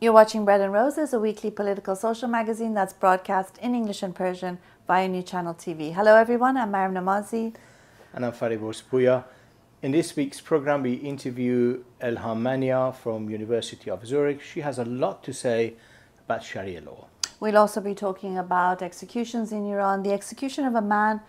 You're watching Bread and Roses, a weekly political social magazine that's broadcast in English and Persian via New Channel TV. Hello everyone, I'm Maryam Namazie. And I'm Fariborz Pooya. In this week's program, we interview Elham Manea from University of Zurich. She has a lot to say about Sharia law. We'll also be talking about executions in Iran, the execution of a man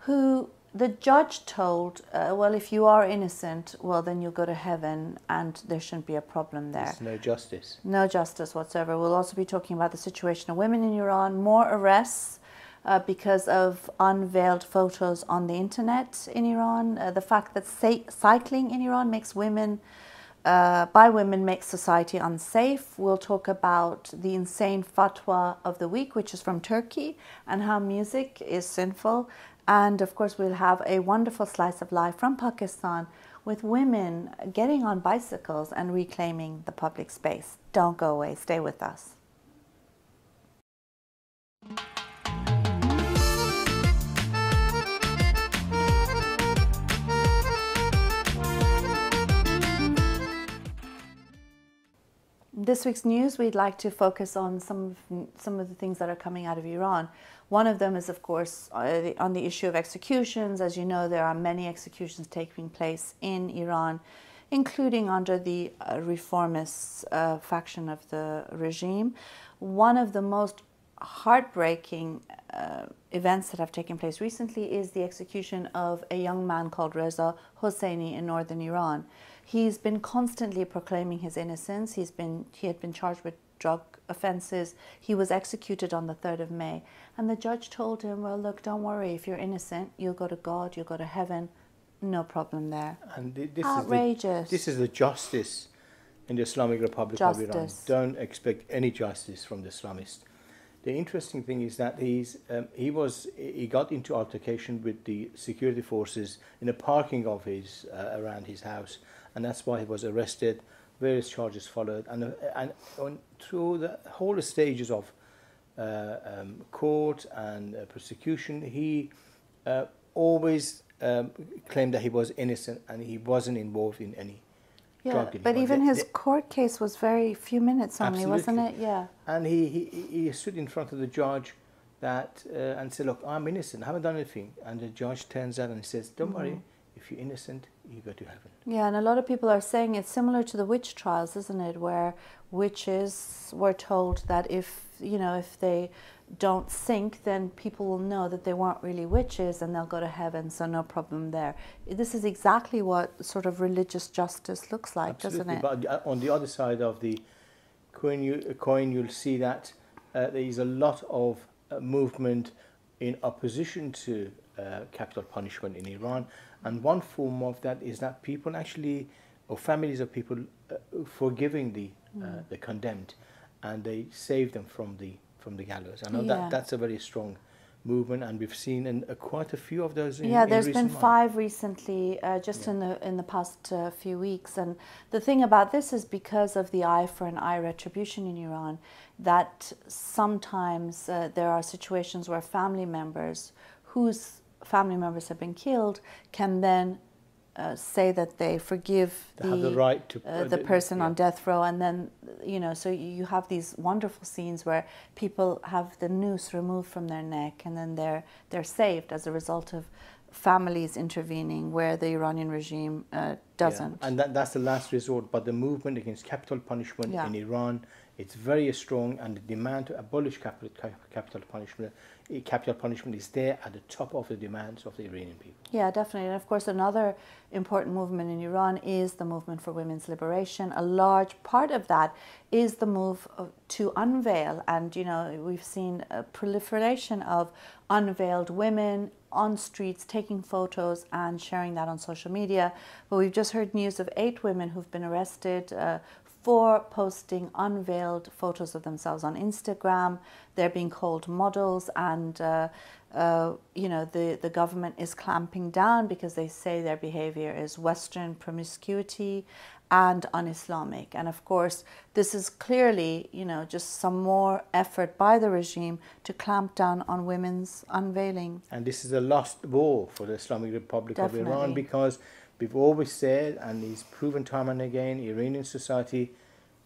who the judge told, well, if you are innocent, well, then you'll go to heaven and there shouldn't be a problem there. There's no justice. No justice whatsoever. We'll also be talking about the situation of women in Iran, more arrests because of unveiled photos on the internet in Iran, the fact that cycling in Iran makes women, by women, makes society unsafe. We'll talk about the insane fatwa of the week, which is from Turkey, and how music is sinful. And of course, we'll have a wonderful slice of life from Pakistan with women getting on bicycles and reclaiming the public space. Don't go away. Stay with us. This week's news, we'd like to focus on some of the things that are coming out of Iran. One of them is, of course, on the issue of executions. As you know, there are many executions taking place in Iran, including under the reformist faction of the regime. One of the most heartbreaking events that have taken place recently is the execution of a young man called Reza Hosseini in northern Iran. He's been constantly proclaiming his innocence. He had been charged with drug offenses. He was executed on the 3rd of May. And the judge told him, well, look, don't worry. If you're innocent, you'll go to God, you'll go to heaven. No problem there. And this outrageous. This is the justice in the Islamic Republic of Iran. Don't expect any justice from the Islamists. The interesting thing is that he got into altercation with the security forces in a parking of his, around his house. And that's why he was arrested. Various charges followed, and through the whole stages of court and prosecution, he always claimed that he was innocent and he wasn't involved in any drug deal. But even his court case was very few minutes only, wasn't it? Yeah. And he stood in front of the judge and said, "Look, I'm innocent. I haven't done anything." And the judge turns out and he says, "Don't worry. If you're innocent, you go to heaven." Yeah, and a lot of people are saying it's similar to the witch trials, isn't it? Where witches were told that if they don't sink, then people will know that they weren't really witches and they'll go to heaven, so no problem there. This is exactly what sort of religious justice looks like, doesn't it? But on the other side of the coin, you'll see that there is a lot of movement in opposition to capital punishment in Iran. And one form of that is that people actually, or families of people, forgiving the condemned, and they save them from the gallows. I know that's a very strong movement, and we've seen quite a few of those. There's been 5 recently, in the past few weeks. And the thing about this is because of the eye for an eye retribution in Iran, that sometimes there are situations where family members whose family members have been killed can then say that they forgive the person on death row, and then so you have these wonderful scenes where people have the noose removed from their neck, and then they're saved as a result of families intervening where the Iranian regime doesn't. And that's the last resort. But the movement against capital punishment in Iran, it's very strong, and the demand to abolish capital punishment. Capital punishment is there at the top of the demands of the Iranian people. Yeah, definitely. And of course, another important movement in Iran is the movement for women's liberation. A large part of that is the move to unveil. And, we've seen a proliferation of unveiled women on streets taking photos and sharing that on social media. But we've just heard news of 8 women who've been arrested for posting unveiled photos of themselves on Instagram. They're being called models, and the government is clamping down because they say their behavior is Western promiscuity. and un-Islamic. And of course, this is clearly, you know, just some more effort by the regime to clamp down on women's unveiling. And this is a lost war for the Islamic Republic of Iran, because we've always said, and it's proven time and again, Iranian society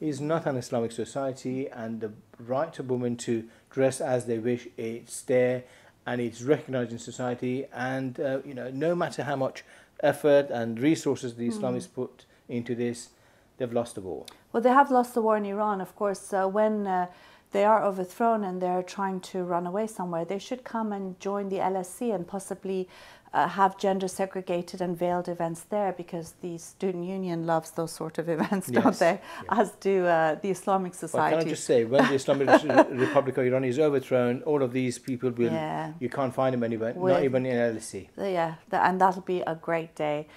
is not an Islamic society, and the right of women to dress as they wish, it's there, and it's recognised in society. And, you know, no matter how much effort and resources the Islamists put into this, they've lost the war. Well, they have lost the war in Iran, of course. When they are overthrown and they're trying to run away somewhere, they should come and join the LSC and possibly have gender segregated and veiled events there, because the student union loves those sort of events, don't they? Yes. As do the Islamic society. Well, can I just say, when the Islamic Republic of Iran is overthrown, all of these people will, you can't find them anywhere, not even in LSC. Yeah, and that'll be a great day.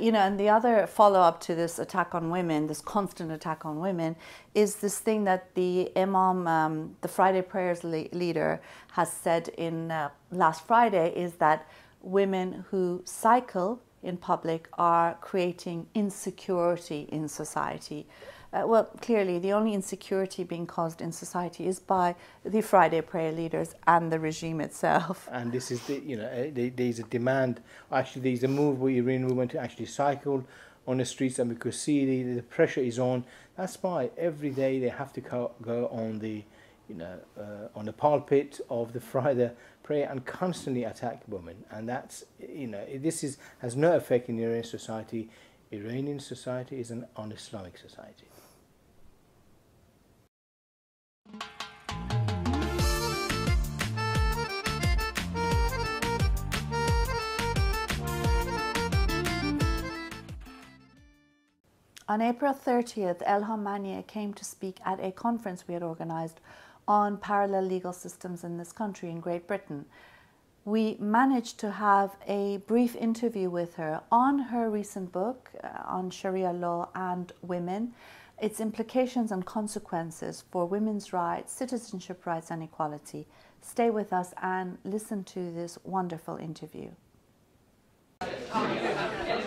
You know, and the other follow-up to this attack on women, this constant attack on women, is this thing that the Imam, the Friday prayers leader, has said in last Friday, is that women who cycle in public are creating insecurity in society. Well, clearly the only insecurity being caused in society is by the Friday prayer leaders and the regime itself. And this is, the, you know, there's a demand, actually there's a move where Iranian women to actually cycle on the streets, and we could see the pressure is on. That's why every day they have to go on the, you know, on the pulpit of the Friday prayer and constantly attack women. And that's, you know, this is, has no effect in Iranian society. Iranian society is an un-Islamic society. On April 30th, Elham Manea came to speak at a conference we had organized on parallel legal systems in this country, in Great Britain. We managed to have a brief interview with her on her recent book on Sharia law and women, its implications and consequences for women's rights, citizenship rights and equality. Stay with us and listen to this wonderful interview.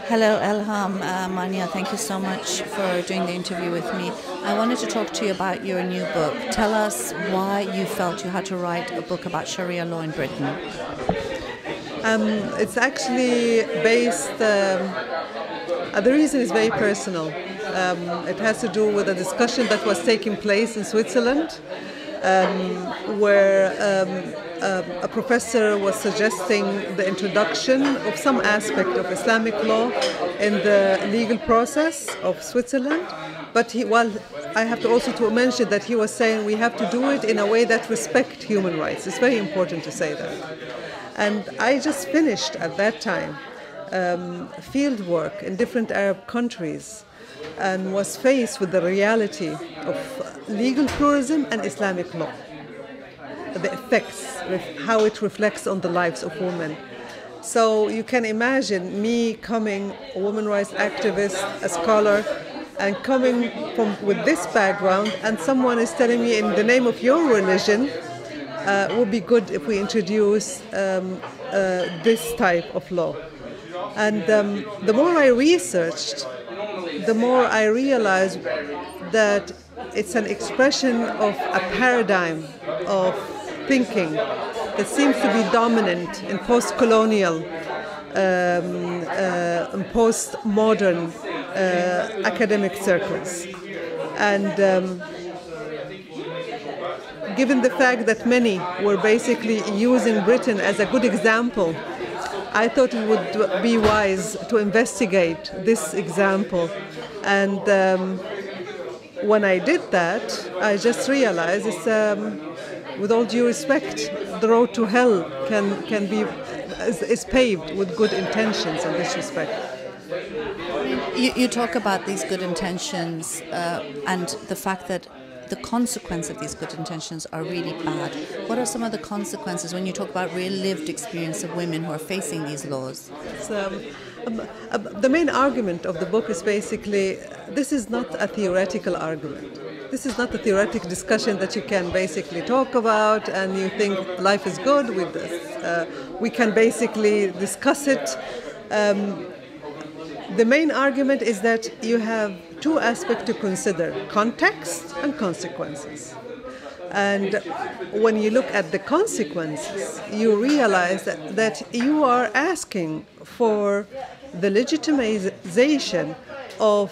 Hello, Elham Manea, thank you so much for doing the interview with me. I wanted to talk to you about your new book. Tell us why you felt you had to write a book about Sharia law in Britain. It's actually based, the reason is very personal. It has to do with a discussion that was taking place in Switzerland, where a professor was suggesting the introduction of some aspect of Islamic law in the legal process of Switzerland. But he, well, I have to also mention that he was saying we have to do it in a way that respects human rights. It's very important to say that. And I just finished at that time field work in different Arab countries and was faced with the reality of legal pluralism and Islamic law. The effects, how it reflects on the lives of women. So you can imagine me coming, a women's rights activist, a scholar, and coming from with this background, and someone is telling me in the name of your religion, it would be good if we introduce this type of law. And the more I researched, the more I realized that it's an expression of a paradigm of thinking that seems to be dominant in post-colonial, post-modern academic circles. And given the fact that many were basically using Britain as a good example, I thought it would be wise to investigate this example. And when I did that, I just realized it's, with all due respect, the road to hell can be, is paved with good intentions in this respect. You talk about these good intentions and the fact that the consequence of these good intentions are really bad. What are some of the consequences when you talk about real lived experience of women who are facing these laws? The main argument of the book is basically, this is not a theoretical argument. This is not a theoretical discussion that you can basically talk about and you think life is good with this. We can basically discuss it. The main argument is that you have two aspects to consider, context and consequences. And when you look at the consequences, you realize that you are asking for the legitimization of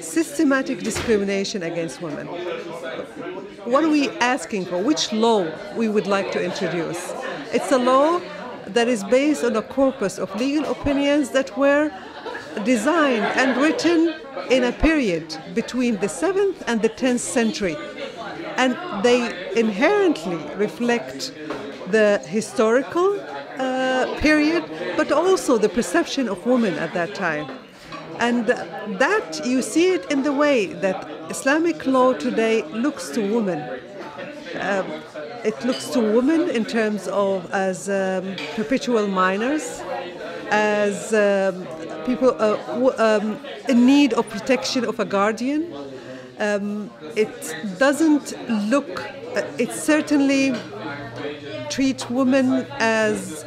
systematic discrimination against women. What are we asking for? Which law we would like to introduce? It's a law that is based on a corpus of legal opinions that were designed and written in a period between the 7th and the 10th century. And they inherently reflect the historical period, but also the perception of women at that time. And that you see it in the way that Islamic law today looks to women. It looks to women in terms of as perpetual minors, as people in need of protection of a guardian. It doesn't look, it certainly treats women as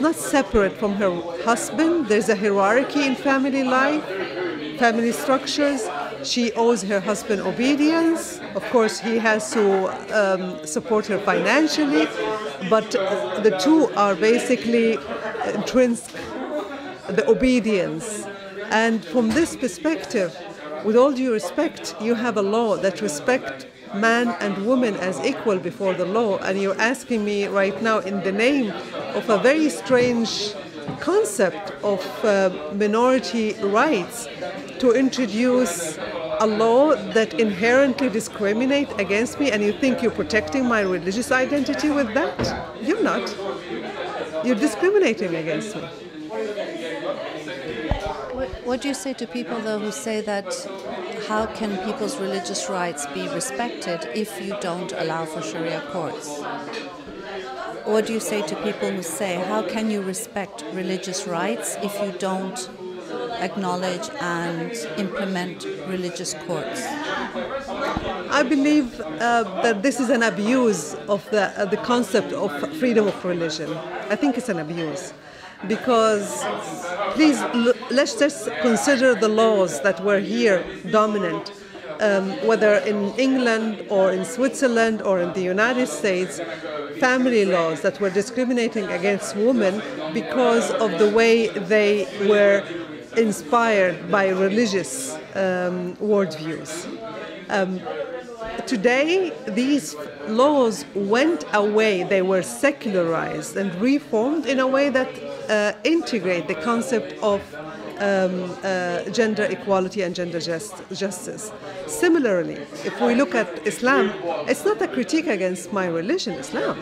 not separate from her husband. There's a hierarchy in family life, family structures. She owes her husband obedience. Of course, he has to support her financially, but the two are basically intrinsic, the obedience. And from this perspective, with all due respect, you have a law that respects man and woman as equal before the law, and you're asking me right now in the name of a very strange concept of minority rights to introduce a law that inherently discriminates against me, and you think you're protecting my religious identity with that? You're not. You're discriminating against me. What do you say to people, though, who say that how can people's religious rights be respected if you don't allow for Sharia courts? What do you say to people who say, how can you respect religious rights if you don't acknowledge and implement religious courts? I believe that this is an abuse of the concept of freedom of religion. I think it's an abuse. Because, please, let's just consider the laws that were here dominant, whether in England or in Switzerland or in the United States, family laws that were discriminating against women because of the way they were inspired by religious worldviews. Today, these laws went away. They were secularized and reformed in a way that integrate the concept of gender equality and gender justice. Similarly, if we look at Islam, it's not a critique against my religion, Islam,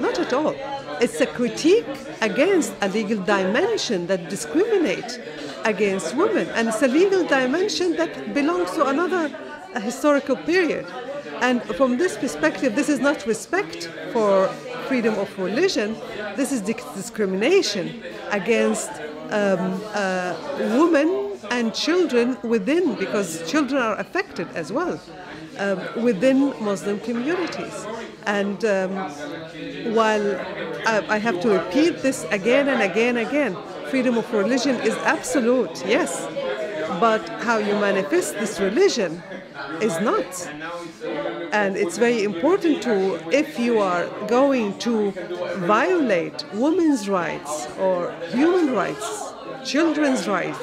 not at all. It's a critique against a legal dimension that discriminates against women, and it's a legal dimension that belongs to another historical period. And from this perspective, this is not respect for freedom of religion. This is discrimination against women and children within, because children are affected as well, within Muslim communities. And while I have to repeat this again and again and again, freedom of religion is absolute, yes. But how you manifest this religion is not. And it's very important to, if you are going to violate women's rights or human rights, children's rights,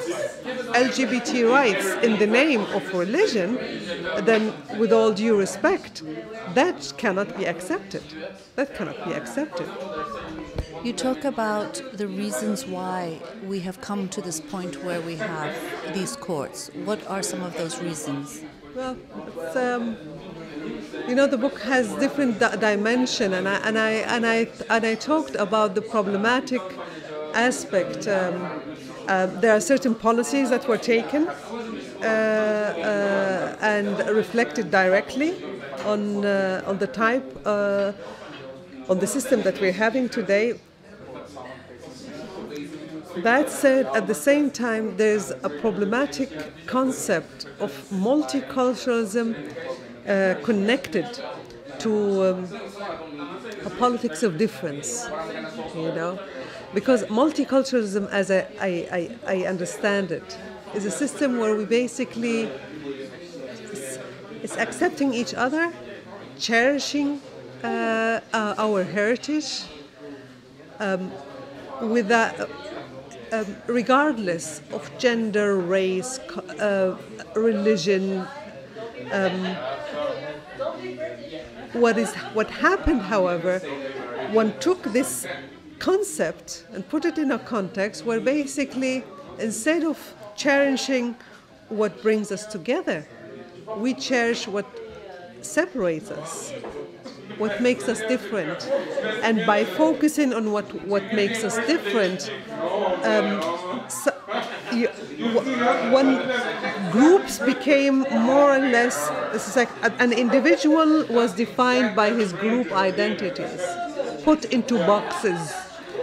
LGBT rights in the name of religion, then with all due respect, that cannot be accepted. That cannot be accepted. You talk about the reasons why we have come to this point where we have these courts. What are some of those reasons? Well, it's, you know, the book has different dimension, and I talked about the problematic aspect. There are certain policies that were taken and reflected directly on the type. On the system that we're having today. That said, at the same time, there's a problematic concept of multiculturalism connected to a politics of difference, you know. Because multiculturalism, as I understand it, is a system where we basically, it's accepting each other, cherishing our heritage, with that, regardless of gender, race, religion. What happened, however, one took this concept and put it in a context where basically, instead of cherishing what brings us together, we cherish what separates us, what makes us different. And by focusing on what makes us different, groups became more or less, it's like an individual was defined by his group identities, put into boxes.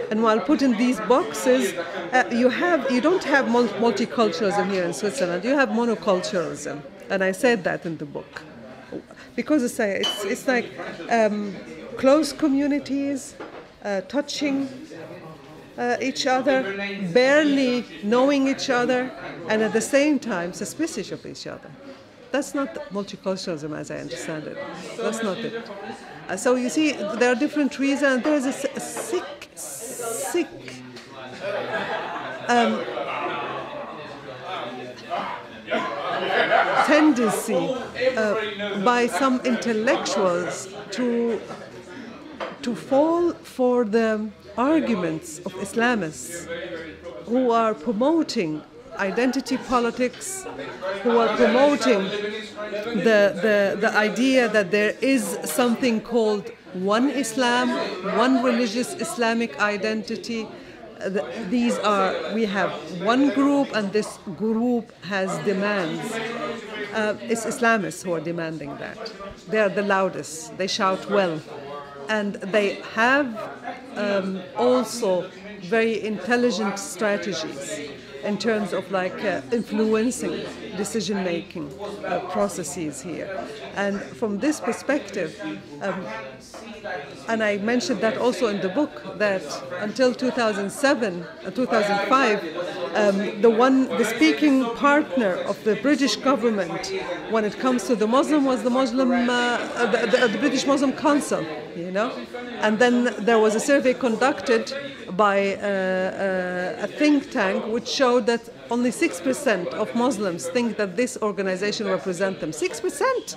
And while put in these boxes, you don't have multiculturalism here in Switzerland, you have monoculturalism. And I said that in the book. Because it's like close communities, touching each other, barely knowing each other, and at the same time suspicious of each other. That's not multiculturalism as I understand it. That's not it. So you see, there are different reasons. There is a sick tendency by some intellectuals to fall for the arguments of Islamists who are promoting identity politics, who are promoting the idea that there is something called one Islam, one religious Islamic identity. These are, we have one group and this group has demands. It's Islamists who are demanding that. They are the loudest, they shout well. And they have also very intelligent strategies in terms of like influencing decision-making processes here. And from this perspective, and I mentioned that also in the book, that until 2005, the speaking partner of the British government when it comes to the Muslim was the Muslim, the British Muslim Council, you know? And then there was a survey conducted by a think tank which showed that only 6% of Muslims think that this organization represents them. 6%!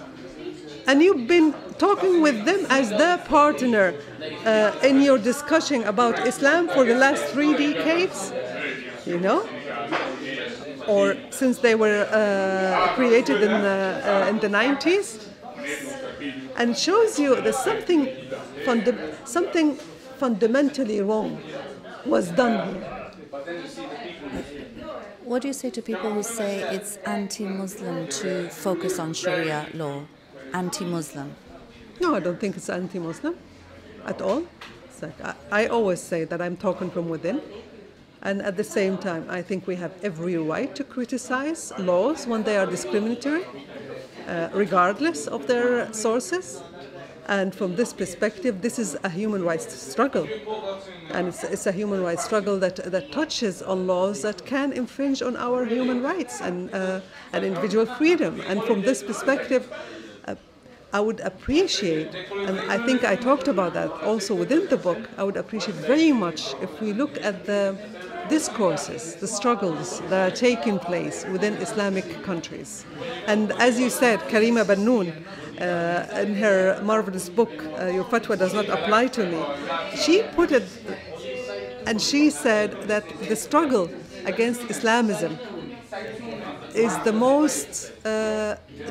And you've been talking with them as their partner in your discussion about Islam for the last 3 decades, you know? Or since they were created in the 90s. And shows you that something fundamentally wrong was done here. What do you say to people who say it's anti-Muslim to focus on Sharia law? Anti-Muslim? No, I don't think it's anti-Muslim at all. It's like I always say that I'm talking from within. And at the same time, I think we have every right to criticize laws when they are discriminatory, regardless of their sources. And from this perspective, this is a human rights struggle. And it's a human rights struggle that touches on laws that can infringe on our human rights and individual freedom. And from this perspective, I would appreciate, and I think I talked about that also within the book, I would appreciate very much if we look at the discourses, the struggles that are taking place within Islamic countries. And as you said, Karima Banoun, in her marvelous book, Your Fatwa Does Not Apply to Me, she put it, and she said that the struggle against Islamism is the most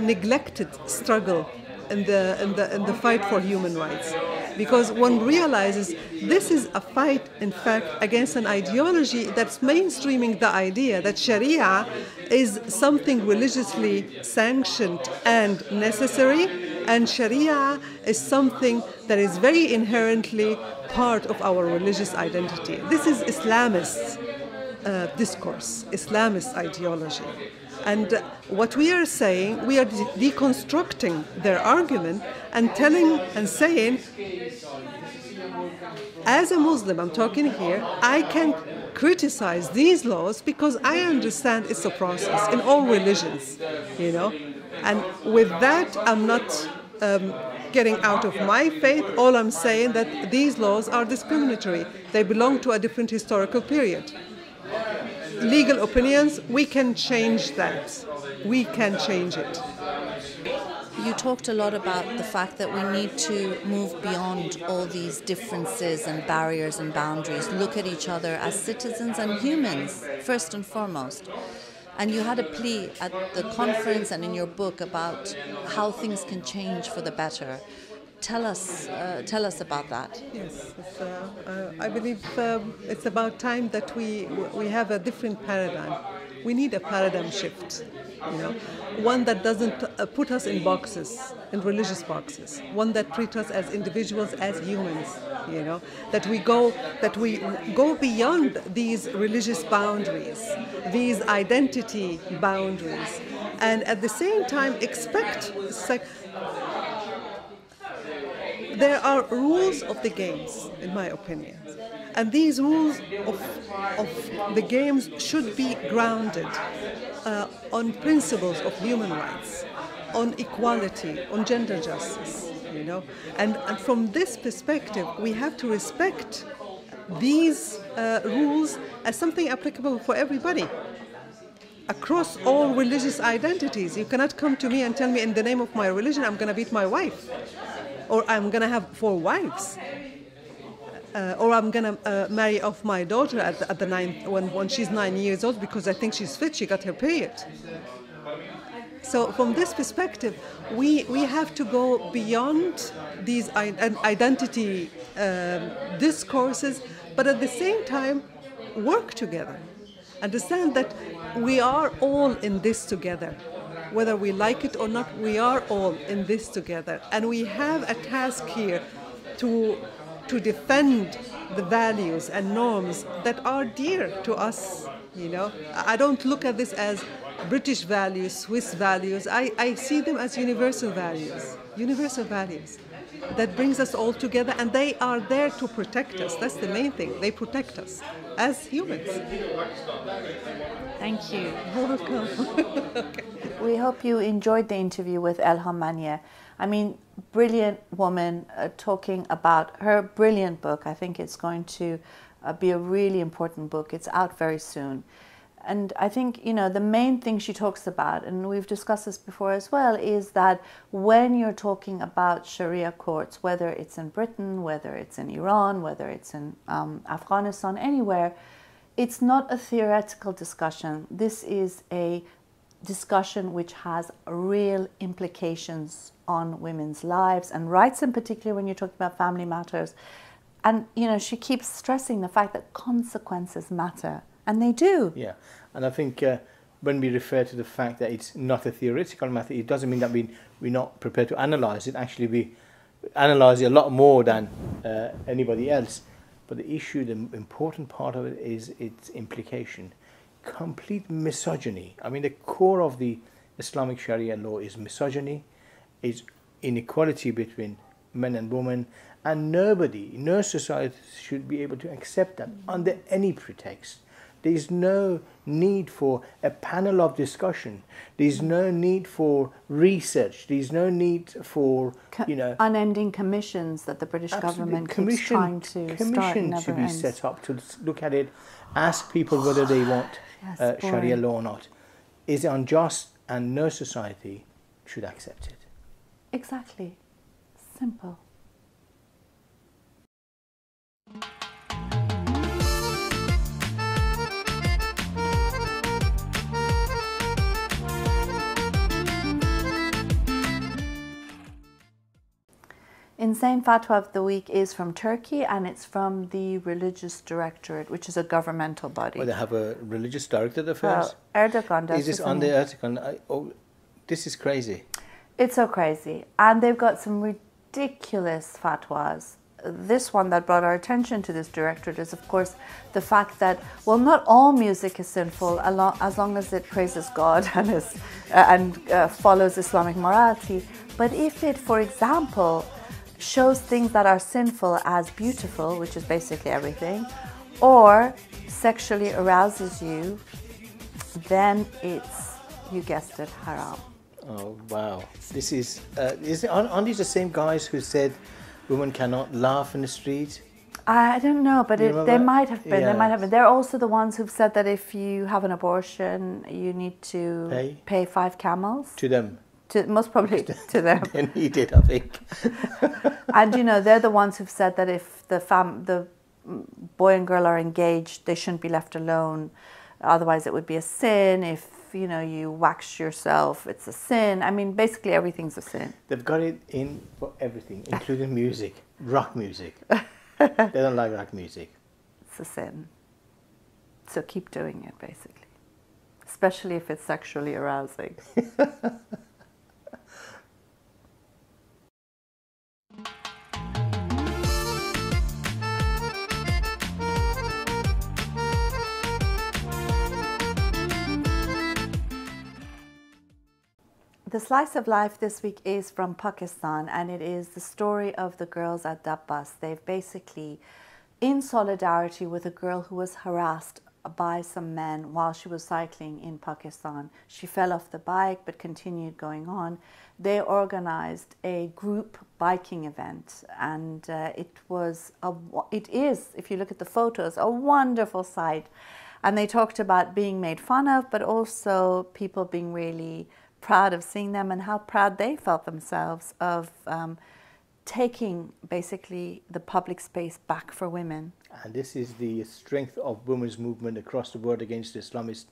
neglected struggle in the fight for human rights, because one realizes this is a fight, in fact, against an ideology that's mainstreaming the idea that Sharia is something religiously sanctioned and necessary, and Sharia is something that is very inherently part of our religious identity. This is Islamist discourse, Islamist ideology. And what we are saying, we are deconstructing their argument and telling and saying, as a Muslim, I'm talking here, I can criticize these laws because I understand it's a process in all religions, you know. And with that, I'm not getting out of my faith. All I'm saying that these laws are discriminatory. They belong to a different historical period. Legal opinions, we can change that. We can change it. You talked a lot about the fact that we need to move beyond all these differences and barriers and boundaries, look at each other as citizens and humans, first and foremost. And you had a plea at the conference and in your book about how things can change for the better. Tell us about that. Yes, I believe it's about time that we have a different paradigm. We need a paradigm shift, you know, one that doesn't put us in boxes, in religious boxes, one that treats us as individuals, as humans, you know, that we go beyond these religious boundaries, these identity boundaries, and at the same time expect. There are rules of the games, in my opinion, and these rules of the games should be grounded on principles of human rights, on equality, on gender justice, you know. And from this perspective, we have to respect these rules as something applicable for everybody, across all religious identities. You cannot come to me and tell me in the name of my religion I'm going to beat my wife, or I'm going to have 4 wives, or I'm going to marry off my daughter when she's 9 years old because I think she's fit, she got her period. So from this perspective, we have to go beyond these identity discourses, but at the same time work together. Understand that we are all in this together. Whether we like it or not, we are all in this together. And we have a task here to defend the values and norms that are dear to us, you know. I don't look at this as British values, Swiss values. I see them as universal values that brings us all together, and they are there to protect us. That's the main thing. They protect us as humans. Thank you. You're welcome. Okay. We hope you enjoyed the interview with Elham Manea. I mean, brilliant woman talking about her brilliant book. I think it's going to be a really important book. It's out very soon. And I think, you know, the main thing she talks about, and we've discussed this before as well, is that when you're talking about Sharia courts, whether it's in Britain, whether it's in Iran, whether it's in Afghanistan, anywhere, it's not a theoretical discussion. This is a discussion which has real implications on women's lives and rights, in particular when you're talking about family matters. And, you know, she keeps stressing the fact that consequences matter. And they do. Yeah, and I think when we refer to the fact that it's not a theoretical matter, it doesn't mean that we're not prepared to analyse it. Actually, we analyse it a lot more than anybody else. But the issue, the important part of it is its implication. Complete misogyny. I mean, the core of the Islamic Sharia law is misogyny, is inequality between men and women, and nobody, no society should be able to accept that under any pretext. There is no need for a panel of discussion. There is no need for research. There is no need for, you know, unending commissions that the British government keeps trying to start and never ends. Commissions to be set up to look at it, ask people whether they want Sharia law or not. Is it unjust? And no society should accept it. Exactly. Simple. Insane Fatwa of the Week is from Turkey, and it's from the Religious Directorate, which is a governmental body. Well, they have a religious directorate of affairs? Well, Erdogan does. Is this on the Erdogan? Oh, this is crazy. It's so crazy. And they've got some ridiculous fatwas this one that brought our attention to this directorate is, of course, the fact that, well, not all music is sinful as long as it praises God and follows Islamic morality. But if it, for example, shows things that are sinful as beautiful, which is basically everything, or sexually arouses you, then it's, you guessed it, haram. Oh, wow. This is aren't these the same guys who said women cannot laugh in the street? I don't know, but they might have been. Yeah. They might have been. They're also the ones who've said that if you have an abortion, you need to pay 5 camels. To them. Most probably to them. They need it, I think. And, you know, they're the ones who've said that if the boy and girl are engaged, they shouldn't be left alone. Otherwise, it would be a sin. If, you know, you wax yourself, it's a sin. I mean, basically everything's a sin. They've got it in for everything, including music, rock music. They don't like rock music. It's a sin. So keep doing it, basically. Especially if it's sexually arousing. The slice of life this week is from Pakistan, and it is the story of the girls at Dabbas. They've basically, in solidarity with a girl who was harassed by some men while she was cycling in Pakistan. She fell off the bike but continued going on. They organized a group biking event, and it is, if you look at the photos, a wonderful sight. And they talked about being made fun of, but also people being really proud of seeing them and how proud they felt themselves of taking basically the public space back for women. And this is the strength of women's movement across the world against the Islamists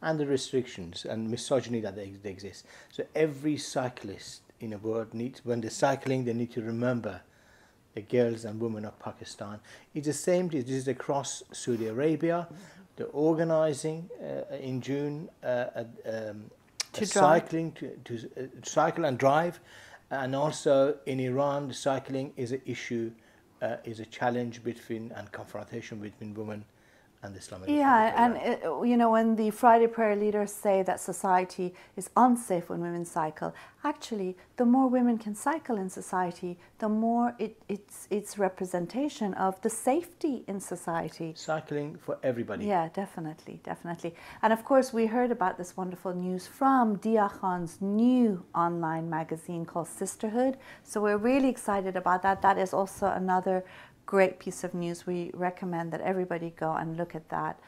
and the restrictions and misogyny that they exist. So every cyclist in the world needs, when they're cycling, they need to remember the girls and women of Pakistan. It's the same, this is across Saudi Arabia. They're organizing in June cycling to cycle and drive, and also in Iran, the cycling is an issue, is a challenge between and confrontation between women and the Islamic. Yeah, and you know, when the Friday prayer leaders say that society is unsafe when women cycle, actually, the more women can cycle in society, the more it's representation of the safety in society. Cycling for everybody. Yeah, definitely, definitely. And of course, we heard about this wonderful news from Deeyah Khan's new online magazine called Sisterhood. So we're really excited about that. That is also another great piece of news. We recommend that everybody go and look at that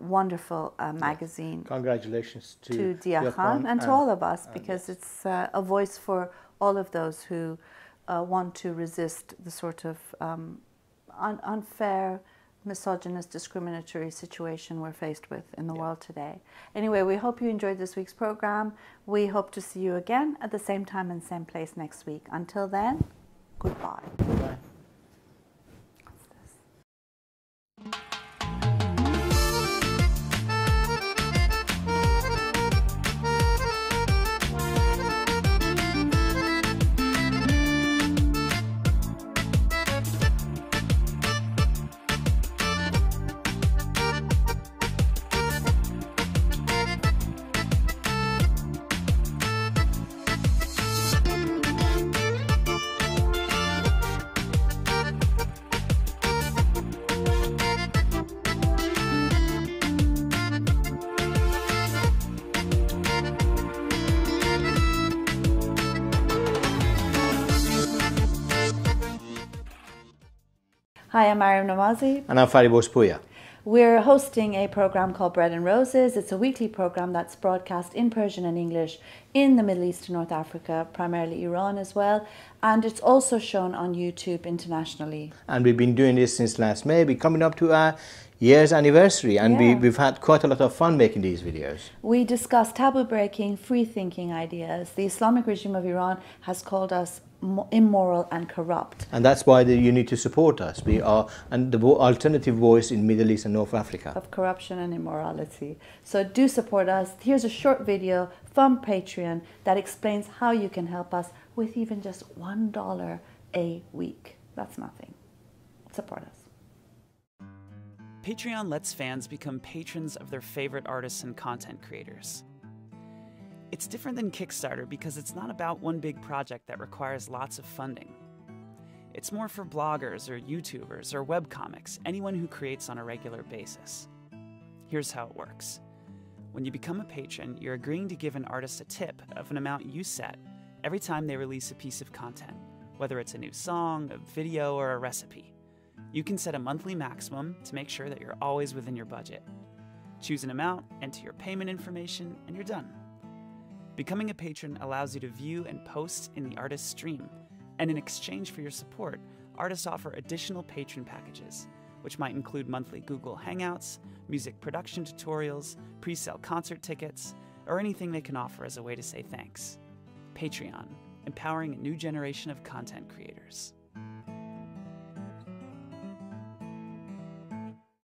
wonderful magazine. Congratulations to Deeyah Khan and to all of us, because it's a voice for all of those who want to resist the sort of unfair, misogynist, discriminatory situation we're faced with in the world today. Anyway, we hope you enjoyed this week's program. We hope to see you again at the same time and same place next week. Until then, goodbye. Bye. Hi, I'm Maryam Namazie. And I'm Fariborz Pooya. We're hosting a program called Bread and Roses. It's a weekly program that's broadcast in Persian and English in the Middle East and North Africa, primarily Iran as well. And it's also shown on YouTube internationally. And we've been doing this since last May. We're coming up to our year's anniversary, and we've had quite a lot of fun making these videos. We discuss taboo-breaking, free-thinking ideas. The Islamic regime of Iran has called us immoral and corrupt. And that's why you need to support us. We are the alternative voice in Middle East and North Africa. Of corruption and immorality. So do support us. Here's a short video from Patreon that explains how you can help us with even just $1 a week. That's nothing. Support us. Patreon lets fans become patrons of their favorite artists and content creators. It's different than Kickstarter because it's not about one big project that requires lots of funding. It's more for bloggers or YouTubers or webcomics, anyone who creates on a regular basis. Here's how it works. When you become a patron, you're agreeing to give an artist a tip of an amount you set every time they release a piece of content, whether it's a new song, a video, or a recipe. You can set a monthly maximum to make sure that you're always within your budget. Choose an amount, enter your payment information, and you're done. Becoming a patron allows you to view and post in the artist's stream, and in exchange for your support, artists offer additional patron packages, which might include monthly Google Hangouts, music production tutorials, pre-sale concert tickets, or anything they can offer as a way to say thanks. Patreon, empowering a new generation of content creators.